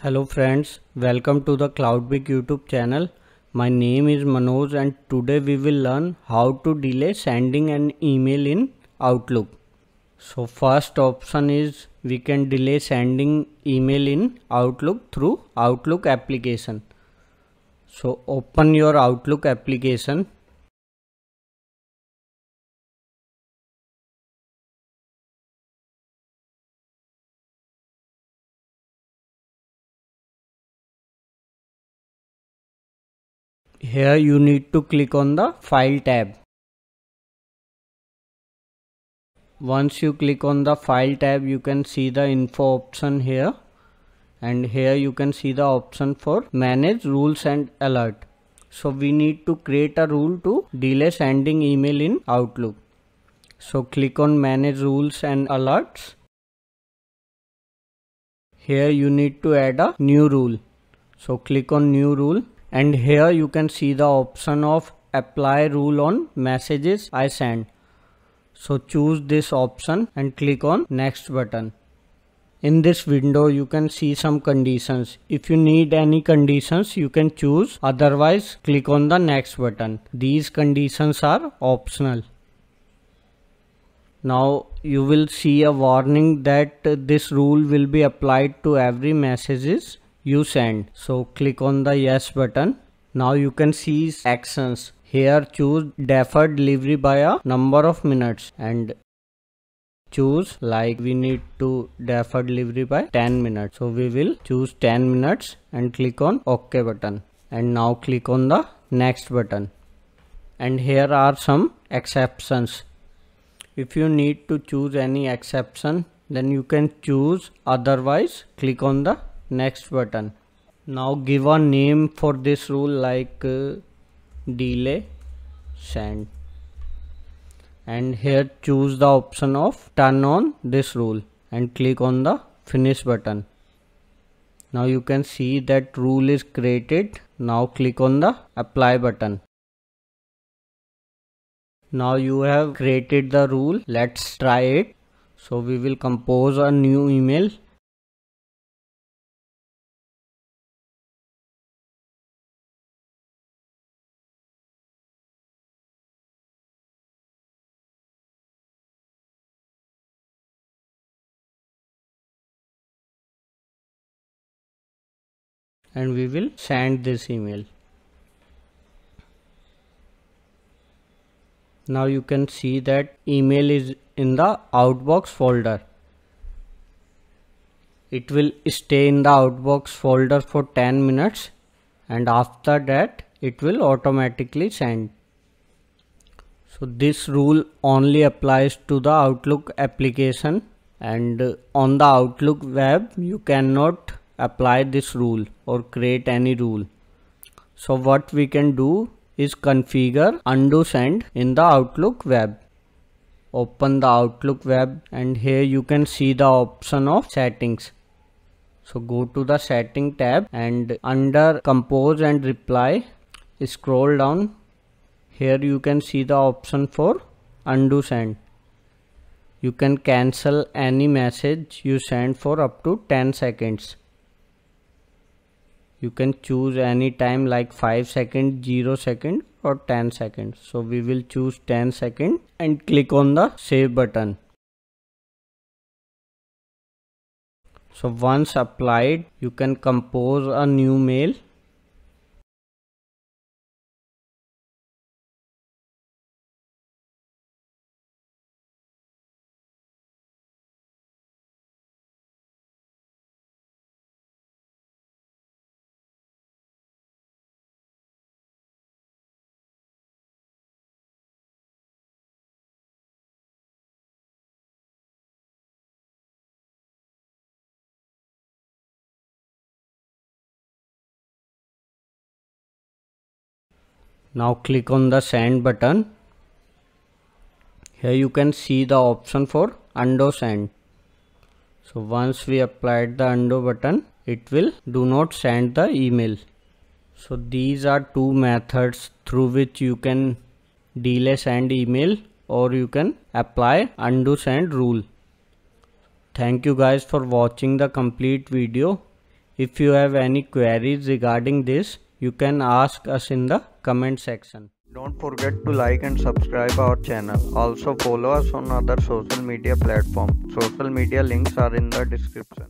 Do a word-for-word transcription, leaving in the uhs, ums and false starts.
Hello friends, welcome to the CloudBik YouTube channel. My name is Manoj and today we will learn how to delay sending an email in Outlook. So first option is we can delay sending email in Outlook through Outlook application. So open your Outlook application. Here you need to click on the File tab. Once you click on the File tab, you can see the info option here, and here you can see the option for Manage Rules and Alert. So we need to create a rule to delay sending email in Outlook. So click on Manage Rules and Alerts. Here you need to add a new rule. So click on New Rule. And here you can see the option of apply rule on messages I send. So choose this option and click on next button. In this window you can see some conditions. If you need any conditions you can choose, otherwise click on the next button. These conditions are optional. Now you will see a warning that this rule will be applied to every messages you send. So click on the yes button. Now you can see actions. Here choose deferred delivery by a number of minutes and choose, like we need to defer delivery by ten minutes. So we will choose ten minutes and click on OK button. And now click on the next button. And here are some exceptions. If you need to choose any exception, then you can choose, otherwise click on the next button. Now give a name for this rule, like uh, delay send, and here choose the option of turn on this rule and click on the finish button. Now you can see that rule is created. Now click on the apply button. Now you have created the rule. Let's try it. So we will compose a new email. And we will send this email. Now you can see that email is in the Outbox folder. It will stay in the Outbox folder for ten minutes, and after that it will automatically send. So this rule only applies to the Outlook application, and on the Outlook web you cannot apply this rule or create any rule. So what we can do is configure undo send in the Outlook web. Open the Outlook web and here you can see the option of settings. So go to the setting tab and under compose and reply scroll down. Here you can see the option for undo send. You can cancel any message you send for up to ten seconds. You can choose any time, like five seconds, zero seconds or ten seconds. So we will choose ten seconds and click on the save button. So once applied, you can compose a new mail. Now click on the send button. Here you can see the option for undo send. So once we applied the undo button, it will do not send the email. So these are two methods through which you can delay send email or you can apply undo send rule. Thank you guys for watching the complete video. If you have any queries regarding this, you can ask us in the comment section. Don't forget to like and subscribe our channel. Also follow us on other social media platforms. Social media links are in the description.